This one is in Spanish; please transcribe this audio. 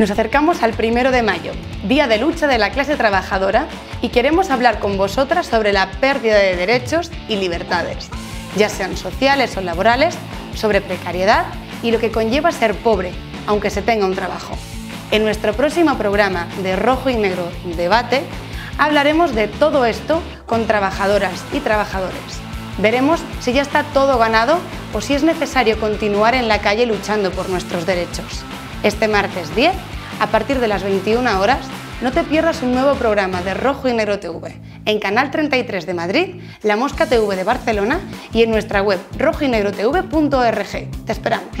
Nos acercamos al 1 de mayo, día de lucha de la clase trabajadora, y queremos hablar con vosotras sobre la pérdida de derechos y libertades, ya sean sociales o laborales, sobre precariedad y lo que conlleva ser pobre, aunque se tenga un trabajo. En nuestro próximo programa de Rojo y Negro Debate hablaremos de todo esto con trabajadoras y trabajadores. Veremos si ya está todo ganado o si es necesario continuar en la calle luchando por nuestros derechos. Este martes 10, a partir de las 21 horas, no te pierdas un nuevo programa de Rojo y Negro TV en Canal 33 de Madrid, La Mosca TV de Barcelona y en nuestra web rojoynegrotv.org. ¡Te esperamos!